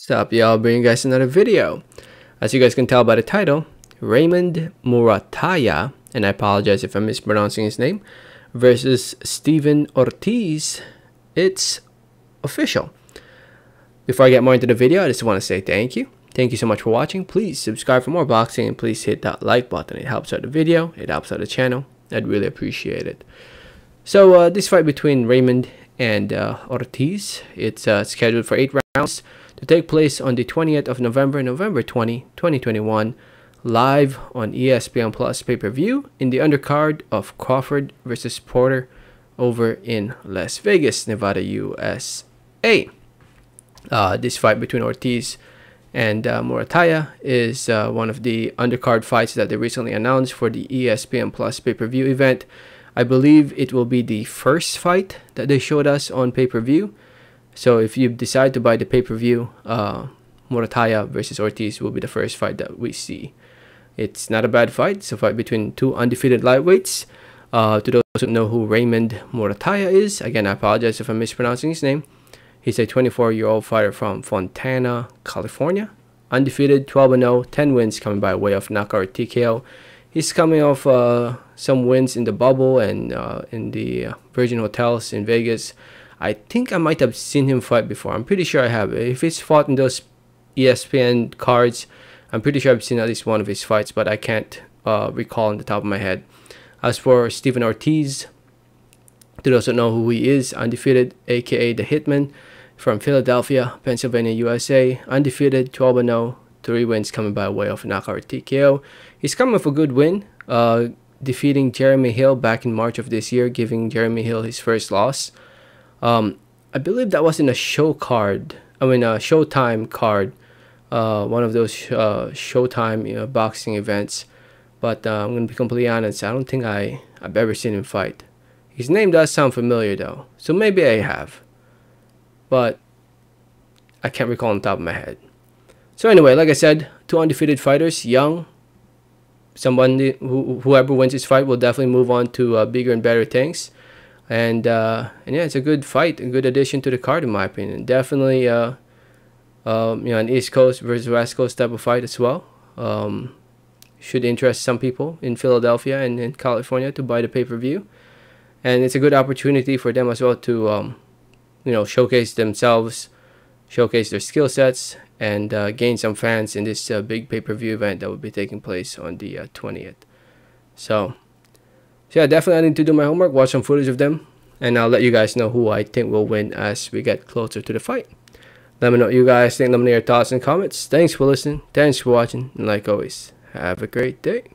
What's up, y'all? Bringing you guys another video. As you guys can tell by the title, Raymond Muratalla, and I apologize if I'm mispronouncing his name, versus Steven Ortiz. It's official. Before I get more into the video, I just want to say thank you. Thank you so much for watching. Please subscribe for more boxing and please hit that like button. It helps out the video. It helps out the channel. I'd really appreciate it. So this fight between Raymond and Ortiz, it's scheduled for 8 rounds to take place on the 20th of November, November 20, 2021, live on ESPN Plus pay-per-view in the undercard of Crawford versus Porter over in Las Vegas, Nevada, USA. This fight between Ortiz and Muratalla is one of the undercard fights that they recently announced for the ESPN Plus pay-per-view event. I believe it will be the first fight that they showed us on pay-per-view. So if you decide to buy the pay-per-view, Muratalla versus Ortiz will be the first fight that we see. It's not a bad fight. It's a fight between two undefeated lightweights. To those who know who Raymond Muratalla is, again, I apologize if I'm mispronouncing his name. He's a 24-year-old fighter from Fontana, California. Undefeated, 12-0, 10 wins coming by way of knockout TKO. He's coming off some wins in the bubble and in the Virgin Hotels in Vegas. I think I might have seen him fight before. I'm pretty sure I have. If he's fought in those ESPN cards, I'm pretty sure I've seen at least one of his fights, but I can't recall on the top of my head. As for Steven Ortiz, to those who know who he is, undefeated, aka the Hitman, from Philadelphia, Pennsylvania, USA. Undefeated, 12-0, 3 wins coming by way of knockout TKO. He's coming off a good win, defeating Jeremy Hill back in March of this year, giving Jeremy Hill his first loss. I believe that was in a Showtime card, one of those Showtime boxing events. But I'm gonna be completely honest, I don't think I've ever seen him fight. His name does sound familiar though, so maybe I have, but I can't recall on top of my head. So anyway, like I said, two undefeated fighters, young. Whoever wins this fight will definitely move on to bigger and better things. And yeah, it's a good fight, a good addition to the card in my opinion. Definitely, you know, an East Coast versus West Coast type of fight as well. Should interest some people in Philadelphia and in California to buy the pay-per-view. And it's a good opportunity for them as well to, you know, showcase themselves, showcase their skill sets, and gain some fans in this big pay-per-view event that will be taking place on the 20th. So yeah, definitely I need to do my homework, watch some footage of them, and I'll let you guys know who I think will win as we get closer to the fight. Let me know what you guys think. Let me know your thoughts and comments. Thanks for listening. Thanks for watching. And like always, have a great day.